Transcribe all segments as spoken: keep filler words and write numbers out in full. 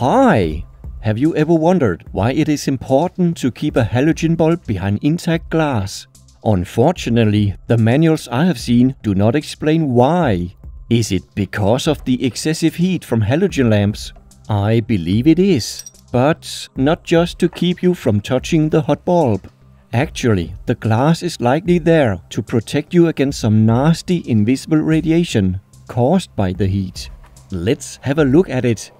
Hi! Have you ever wondered why it is important to keep a halogen bulb behind intact glass? Unfortunately, the manuals I have seen do not explain why. Is it because of the excessive heat from halogen lamps? I believe it is. But not just to keep you from touching the hot bulb. Actually, the glass is likely there to protect you against some nasty invisible radiation caused by the heat. Let's have a look at it.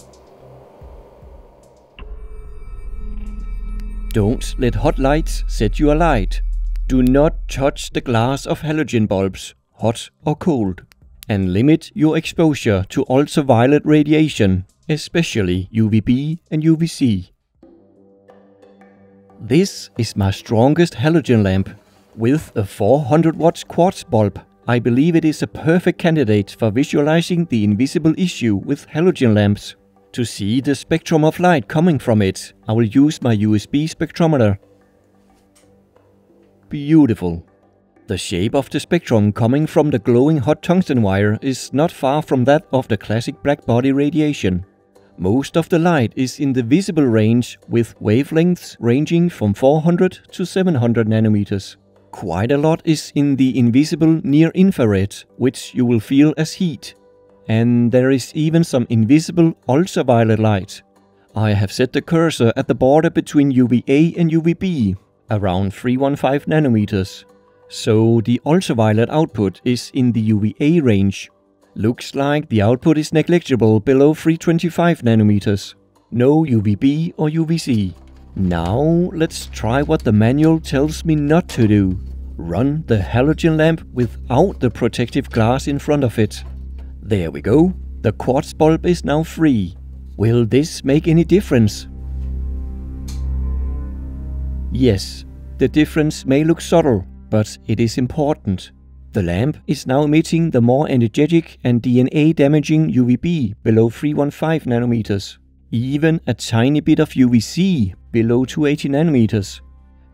Don't let hot lights set you alight. Do not touch the glass of halogen bulbs, hot or cold, and limit your exposure to ultraviolet radiation, especially U V B and U V C. This is my strongest halogen lamp. With a four hundred watt quartz bulb, I believe it is a perfect candidate for visualizing the invisible issue with halogen lamps. To see the spectrum of light coming from it, I will use my U S B spectrometer. Beautiful. The shape of the spectrum coming from the glowing hot tungsten wire is not far from that of the classic black body radiation. Most of the light is in the visible range with wavelengths ranging from four hundred to seven hundred nanometers. Quite a lot is in the invisible near-infrared, which you will feel as heat. And there is even some invisible ultraviolet light. I have set the cursor at the border between U V A and U V B, around three hundred fifteen nanometers. So the ultraviolet output is in the U V A range. Looks like the output is negligible below three hundred twenty-five nanometers. No U V B or U V C. Now let's try what the manual tells me not to do. Run the halogen lamp without the protective glass in front of it. There we go. The quartz bulb is now free. Will this make any difference? Yes, the difference may look subtle, but it is important. The lamp is now emitting the more energetic and D N A-damaging U V B below three hundred fifteen nanometers, even a tiny bit of U V C below two hundred eighty nanometers.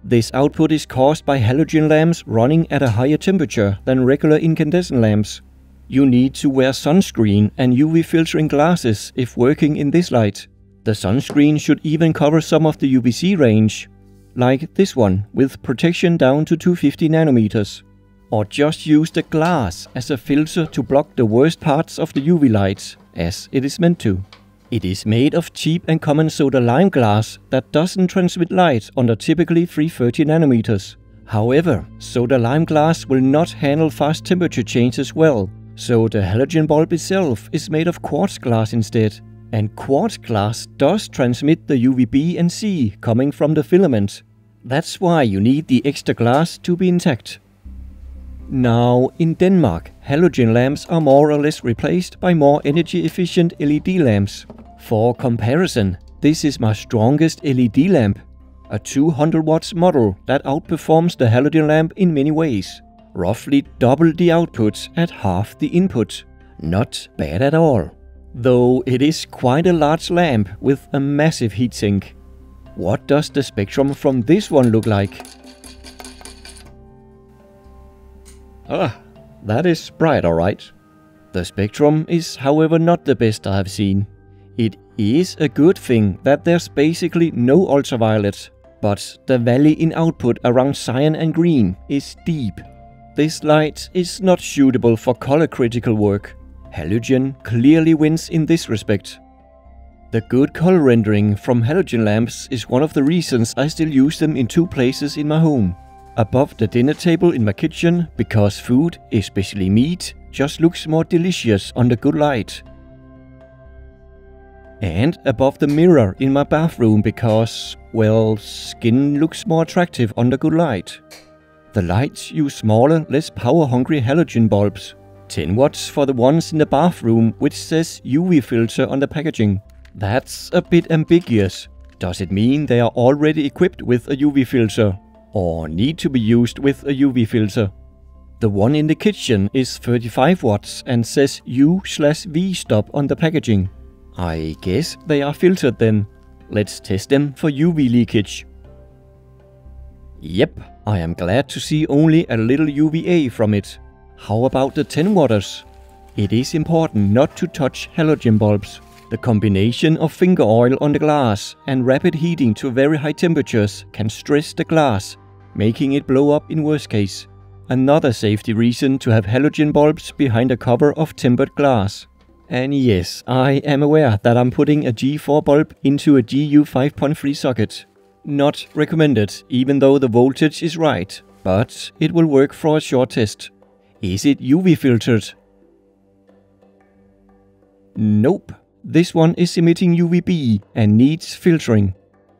This output is caused by halogen lamps running at a higher temperature than regular incandescent lamps. You need to wear sunscreen and U V filtering glasses if working in this light. The sunscreen should even cover some of the U V C range, like this one with protection down to two hundred fifty nanometers. Or just use the glass as a filter to block the worst parts of the U V light, as it is meant to. It is made of cheap and common soda-lime glass that doesn't transmit light under typically three hundred thirty nanometers. However, soda-lime glass will not handle fast temperature changes well, so the halogen bulb itself is made of quartz glass instead. And quartz glass does transmit the U V B and C coming from the filament. That's why you need the extra glass to be intact. Now, in Denmark, halogen lamps are more or less replaced by more energy-efficient L E D lamps. For comparison, this is my strongest L E D lamp, a two hundred watt model that outperforms the halogen lamp in many ways. Roughly double the output at half the input. Not bad at all. Though it is quite a large lamp with a massive heatsink. What does the spectrum from this one look like? Ah, that is bright, alright. The spectrum is, however, not the best I have seen. It is a good thing that there's basically no ultraviolet, but the valley in output around cyan and green is deep. This light is not suitable for color-critical work. Halogen clearly wins in this respect. The good color rendering from halogen lamps is one of the reasons I still use them in two places in my home. Above the dinner table in my kitchen, because food, especially meat, just looks more delicious under good light. And above the mirror in my bathroom because, well, skin looks more attractive under good light. The lights use smaller, less power-hungry halogen bulbs. ten watts for the ones in the bathroom which says U V filter on the packaging. That's a bit ambiguous. Does it mean they are already equipped with a U V filter? Or need to be used with a U V filter. The one in the kitchen is thirty-five watts and says U V stop on the packaging. I guess they are filtered then. Let's test them for U V leakage. Yep, I am glad to see only a little U V A from it. How about the ten watters? It is important not to touch halogen bulbs. The combination of finger oil on the glass and rapid heating to very high temperatures can stress the glass, making it blow up in worst case. Another safety reason to have halogen bulbs behind a cover of tempered glass. And yes, I am aware that I'm putting a G four bulb into a G U five point three socket. Not recommended, even though the voltage is right, but it will work for a short test. Is it U V filtered? Nope. This one is emitting U V B and needs filtering.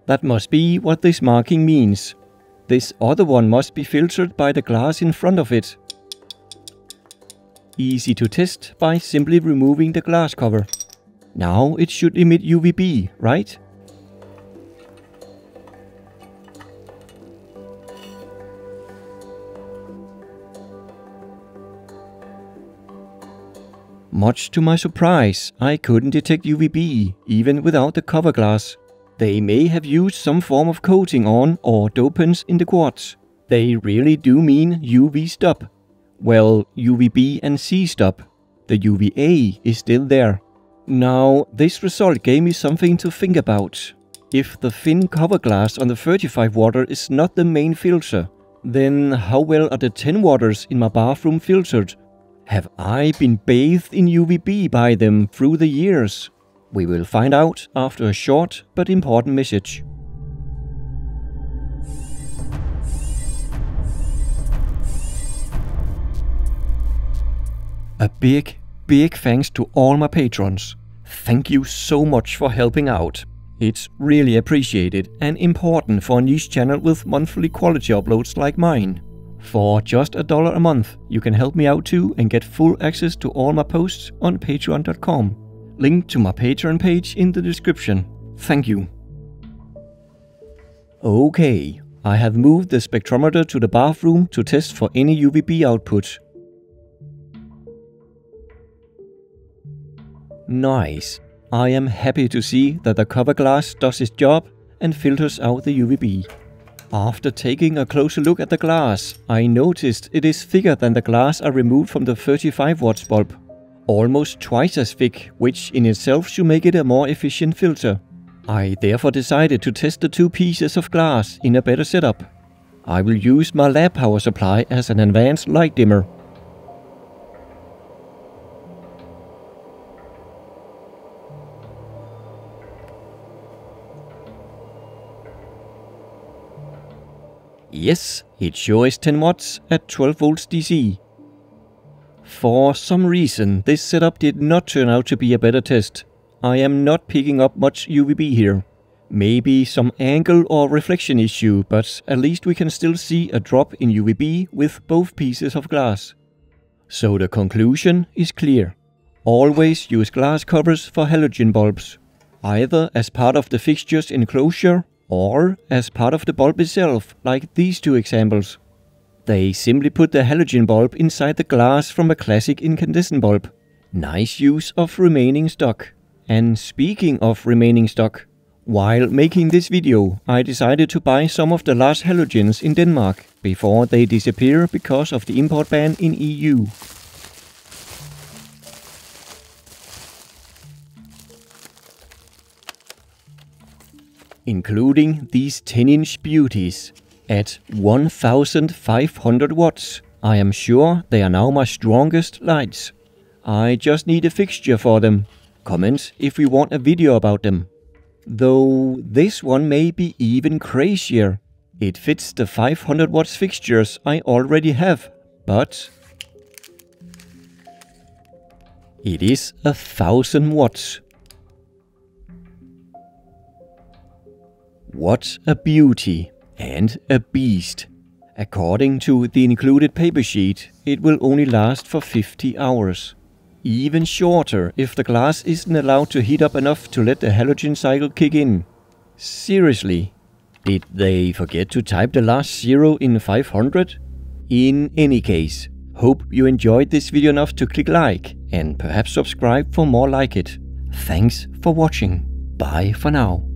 That must be what this marking means. This other one must be filtered by the glass in front of it. Easy to test by simply removing the glass cover. Now it should emit U V B, right? Much to my surprise, I couldn't detect U V B, even without the cover glass. They may have used some form of coating on or dopants in the quartz. They really do mean U V stop. Well, U V B and C stop. The U V A is still there. Now, this result gave me something to think about. If the thin cover glass on the thirty-five watt is not the main filter, then how well are the ten watt in my bathroom filtered? Have I been bathed in U V B by them through the years? We will find out after a short but important message. A big, big thanks to all my patrons. Thank you so much for helping out. It's really appreciated and important for a niche channel with monthly quality uploads like mine. For just a dollar a month, you can help me out too and get full access to all my posts on patreon dot com. Link to my Patreon page in the description. Thank you. Okay, I have moved the spectrometer to the bathroom to test for any U V B output. Nice. I am happy to see that the cover glass does its job and filters out the U V B. After taking a closer look at the glass, I noticed it is thicker than the glass I removed from the thirty-five watt bulb. Almost twice as thick, which in itself should make it a more efficient filter. I therefore decided to test the two pieces of glass in a better setup. I will use my lab power supply as an advanced light dimmer. Yes, it sure is ten watts at twelve volts D C. For some reason, this setup did not turn out to be a better test. I am not picking up much U V B here. Maybe some angle or reflection issue, but at least we can still see a drop in U V B with both pieces of glass. So the conclusion is clear. Always use glass covers for halogen bulbs, either as part of the fixture's enclosure or as part of the bulb itself, like these two examples. They simply put the halogen bulb inside the glass from a classic incandescent bulb. Nice use of remaining stock. And speaking of remaining stock, while making this video, I decided to buy some of the last halogens in Denmark before they disappear because of the import ban in E U. Including these ten inch beauties. At one thousand five hundred watts, I am sure they are now my strongest lights. I just need a fixture for them. Comment if we want a video about them. Though this one may be even crazier. It fits the five hundred watts fixtures I already have, but it is a thousand watts. What a beauty and a beast. According to the included paper sheet, it will only last for fifty hours. Even shorter if the glass isn't allowed to heat up enough to let the halogen cycle kick in. Seriously, did they forget to type the last zero in five hundred? In any case, hope you enjoyed this video enough to click like and perhaps subscribe for more like it. Thanks for watching. Bye for now.